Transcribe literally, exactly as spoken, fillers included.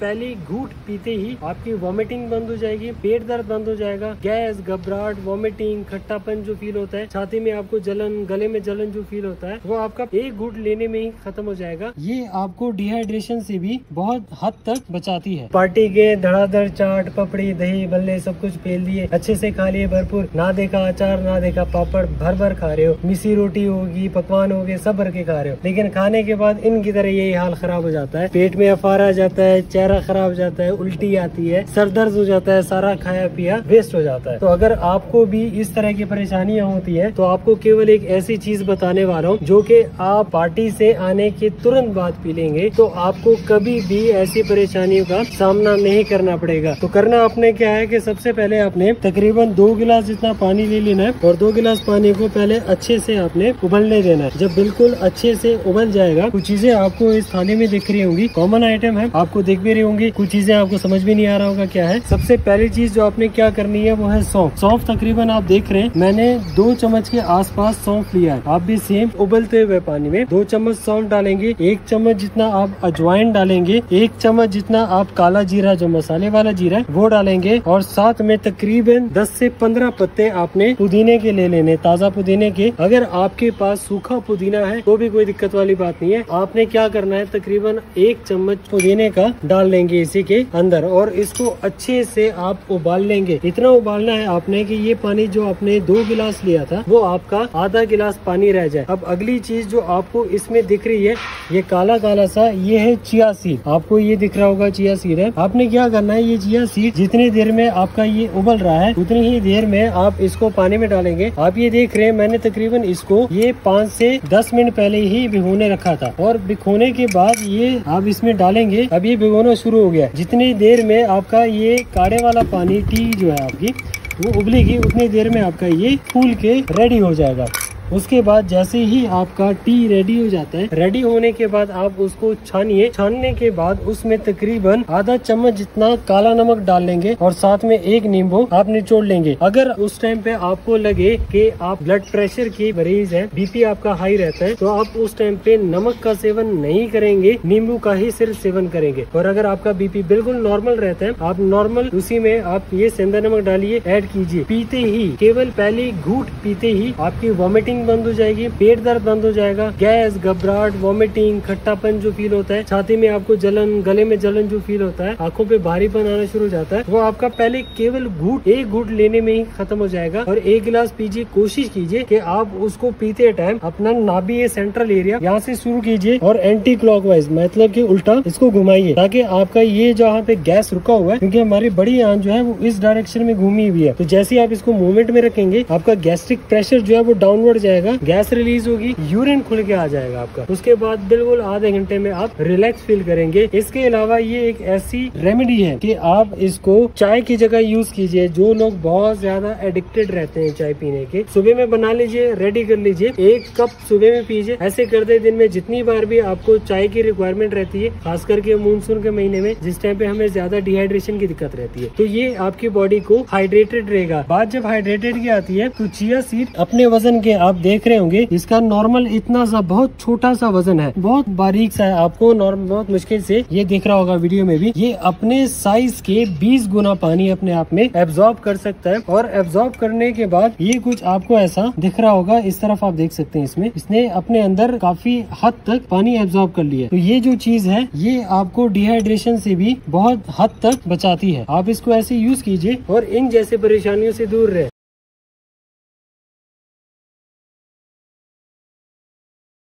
पहले घूंट पीते ही आपकी वॉमिटिंग बंद हो जाएगी, पेट दर्द बंद हो जाएगा, गैस, घबराहट, वॉमिटिंग, खट्टापन जो फील होता है, छाती में आपको जलन, गले में जलन जो फील होता है, वो आपका एक घूंट लेने में ही खत्म हो जाएगा। ये आपको डिहाइड्रेशन से भी बहुत हद तक बचाती है। पार्टी के धड़ाधड़ चाट, पपड़ी, दही, बल्ले सब कुछ फेल दिए, अच्छे से खा लिए भरपूर, ना देखा अचार, ना देखा पापड़, भर भर खा रहे हो, मिसी रोटी होगी, पकवान हो गए, सब भर के खा रहे हो, लेकिन खाने के बाद इनकी तरह यही हाल खराब हो जाता है। पेट में अफारा आ जाता है, खराब हो जाता है, उल्टी आती है, सर दर्द हो जाता है, सारा खाया पिया वेस्ट हो जाता है। तो अगर आपको भी इस तरह की परेशानियां होती है तो आपको केवल एक ऐसी चीज बताने वाला हूं जो कि आप पार्टी से आने के तुरंत बाद पी लेंगे तो आपको कभी भी ऐसी परेशानियों का सामना नहीं करना पड़ेगा। तो करना आपने क्या है कि सबसे पहले आपने तकरीबन दो गिलास जितना पानी ले लेना है और दो गिलास पानी को पहले अच्छे से आपने उबलने देना है। जब बिल्कुल अच्छे से उबल जाएगा, कुछ चीजें आपको इस थाली में दिख रही होंगी, कॉमन आइटम है, आपको देख भी होंगी, कुछ चीजें आपको समझ में नहीं आ रहा होगा क्या है। सबसे पहली चीज जो आपने क्या करनी है वो है सौंफ। सौंफ तकरीबन आप देख रहे हैं मैंने दो चम्मच के आसपास सौंफ लिया है। आप भी सेम उबलते हुए पानी में दो चम्मच सौंफ डालेंगे, एक चम्मच जितना आप अजवाइन डालेंगे, एक चम्मच जितना आप काला जीरा जो मसाले वाला जीरा है वो डालेंगे और साथ में तकरीबन दस से पंद्रह पत्ते आपने पुदीने के ले लेने, ताजा पुदीने के। अगर आपके पास सूखा पुदीना है तो भी कोई दिक्कत वाली बात नहीं है। आपने क्या करना है, तकरीबन एक चम्मच पुदीने का डाल लेंगे इसी के अंदर और इसको अच्छे से आप उबाल लेंगे। इतना उबालना है आपने कि ये पानी जो आपने दो गिलास लिया था वो आपका आधा गिलास पानी रह जाए। अब अगली चीज जो आपको इसमें दिख रही है ये काला काला सा, ये है चिया सीड। आपको ये दिख रहा होगा चिया सीड है। आपने क्या करना है, ये चिया सीड जितनी देर में आपका ये उबल रहा है उतनी ही देर में आप इसको पानी में डालेंगे। आप ये देख रहे हैं मैंने तकरीबन इसको ये पाँच से दस मिनट पहले ही भिगोने रखा था और भिगोने के बाद ये आप इसमें डालेंगे। अब ये भिगोना शुरू हो गया। जितनी देर में आपका ये काढ़े वाला पानी, टी जो है आपकी वो उबलेगी, उतनी देर में आपका ये फूल के रेडी हो जाएगा। उसके बाद जैसे ही आपका टी रेडी हो जाता है, रेडी होने के बाद आप उसको छानिए। छानने के बाद उसमें तकरीबन आधा चम्मच जितना काला नमक डाल लेंगे और साथ में एक नींबू आप निचोड़ लेंगे। अगर उस टाइम पे आपको लगे कि आप ब्लड प्रेशर की मरीज है, बीपी आपका हाई रहता है, तो आप उस टाइम पे नमक का सेवन नहीं करेंगे, नींबू का ही सिर्फ सेवन करेंगे। और अगर आपका बीपी बिल्कुल नॉर्मल रहता है, आप नॉर्मल उसी में आप ये सेंधा नमक डालिए, ऐड कीजिए। पीते ही केवल पहले घूंट पीते ही आपकी वॉमिटिंग बंद हो जाएगी, पेट दर्द बंद हो जाएगा, गैस, घबराहट, वॉमिटिंग, खट्टापन जो फील होता है, छाती में आपको जलन, गले में जलन जो फील होता है, आंखों पे भारीपन आना शुरू हो जाता है, वो आपका पहले केवल घूंट, एक घूंट लेने में ही खत्म हो जाएगा। और एक गिलास पीजिए, कोशिश कीजिए कि आप उसको पीते टाइम अपना नाभि, ये सेंट्रल एरिया, यहाँ से शुरू कीजिए और एंटी क्लॉकवाइज मतलब की उल्टा इसको घुमाइए ताकि आपका ये जहाँ पे गैस रुका हुआ है, क्योंकि हमारी बड़ी आंत जो है वो इस डायरेक्शन में घूमी हुई है, तो जैसे आप इसको मूवमेंट में रखेंगे आपका गैस्ट्रिक प्रेशर जो है वो डाउनवर्ड जाएगा, गैस रिलीज होगी, यूरिन खुल के आ जाएगा आपका। उसके बाद बिल्कुल आधे घंटे में आप रिलैक्स फील करेंगे। इसके अलावा ये एक ऐसी रेमेडी है कि आप इसको चाय की जगह यूज कीजिए। जो लोग बहुत ज्यादा एडिक्टेड रहते हैं चाय पीने के, सुबह में बना लीजिए, रेडी कर लीजिए, एक कप सुबह में पीजिए। ऐसे करते दिन में जितनी बार भी आपको चाय की रिक्वायरमेंट रहती है, खास करके मानसून के महीने में जिस टाइम पे हमें ज्यादा डिहाइड्रेशन की दिक्कत रहती है, तो ये आपकी बॉडी को हाइड्रेटेड रहेगा। बात जब हाइड्रेटेड की आती है तो चिया सीड अपने वजन के आप देख रहे होंगे इसका नॉर्मल इतना सा बहुत छोटा सा वजन है, बहुत बारीक सा है, आपको नॉर्मल बहुत मुश्किल से ये दिख रहा होगा वीडियो में भी। ये अपने साइज के बीस गुना पानी अपने आप में एब्जॉर्ब कर सकता है और एब्जॉर्ब करने के बाद ये कुछ आपको ऐसा दिख रहा होगा, इस तरफ आप देख सकते हैं, इसमें इसने अपने अंदर काफी हद तक पानी एब्जॉर्ब कर लिया। तो ये जो चीज है ये आपको डिहाइड्रेशन से भी बहुत हद तक बचाती है। आप इसको ऐसे यूज कीजिए और इन जैसे परेशानियों से दूर रहे।